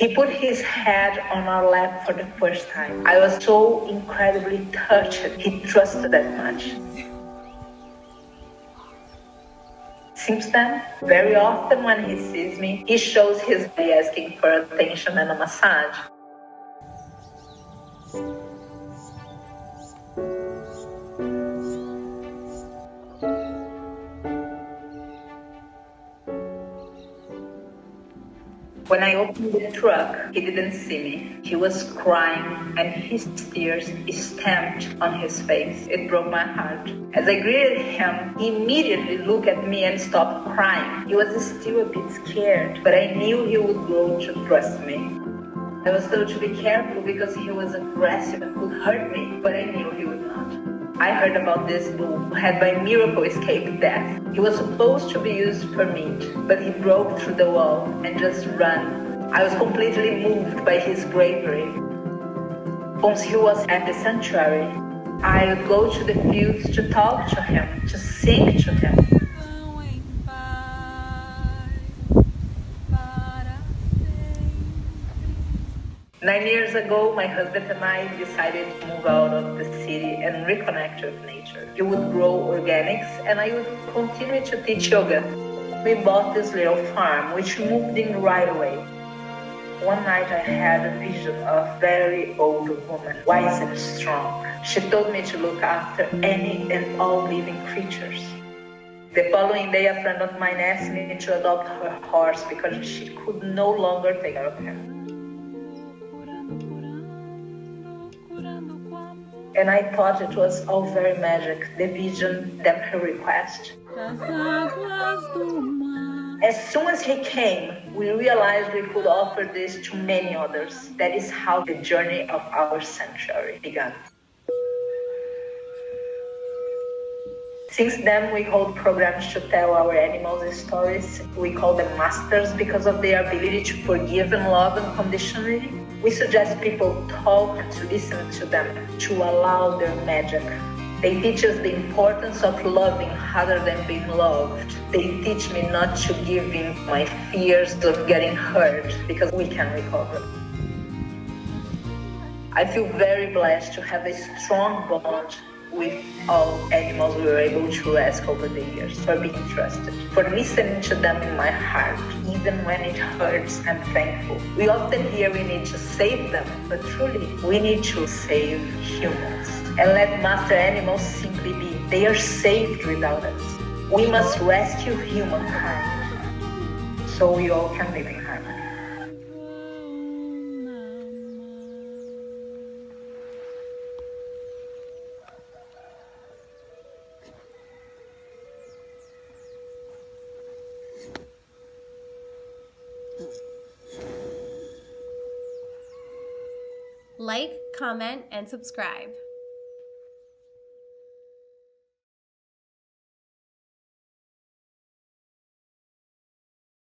He put his head on our lap for the first time. I was so incredibly touched. He trusted that much. Since then, very often when he sees me, he shows his way asking for attention and a massage. When I opened the truck, he didn't see me. He was crying and his tears stamped on his face. It broke my heart. As I greeted him, he immediately looked at me and stopped crying. He was still a bit scared, but I knew he would grow to trust me. I was told to be careful because he was aggressive and could hurt me, but I knew he would not. I heard about this bull who had by miracle escaped death. He was supposed to be used for meat, but he broke through the wall and just ran. I was completely moved by his bravery. Once he was at the sanctuary, I would go to the fields to talk to him, to sing to him. Nine years ago, my husband and I decided to move out of the city and reconnect with nature. He would grow organics and I would continue to teach yoga. We bought this little farm, which moved in right away. One night I had a vision of a very old woman, wise and strong. She told me to look after any and all living creatures. The following day, a friend of mine asked me to adopt her horse because she could no longer take care of him. And I thought it was all very magic, the vision that he requested. As soon as he came, we realized we could offer this to many others. That is how the journey of our sanctuary began. Since then, we hold programs to tell our animals stories. We call them masters because of their ability to forgive and love unconditionally. We suggest people talk and to listen to them, to allow their magic. They teach us the importance of loving rather than being loved. They teach me not to give in my fears of getting hurt, because we can recover. I feel very blessed to have a strong bond with all animals we were able to rescue over the years, for being trusted, for listening to them in my heart, even when it hurts. I'm thankful. We often hear we need to save them, but truly, we need to save humans and let master animals simply be. They are saved without us. We must rescue humankind so we all can live in harmony. Like, comment, and subscribe.